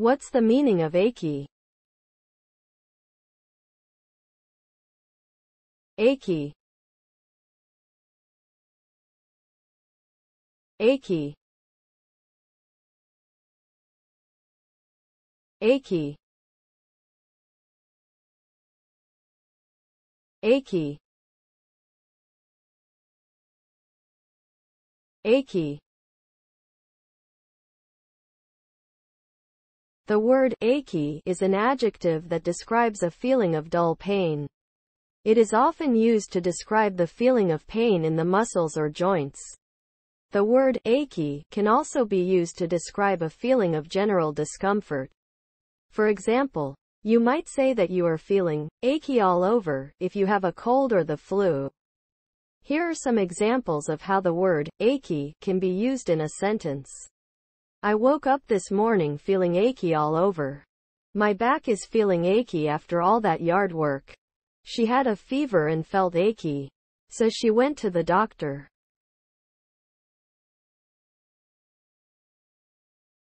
What's the meaning of achy? Achy. Achy. Achy. Achy. Achy. The word achy is an adjective that describes a feeling of dull pain. It is often used to describe the feeling of pain in the muscles or joints. The word achy can also be used to describe a feeling of general discomfort. For example, you might say that you are feeling achy all over if you have a cold or the flu. Here are some examples of how the word achy can be used in a sentence. I woke up this morning feeling achy all over. My back is feeling achy after all that yard work. She had a fever and felt achy, so she went to the doctor.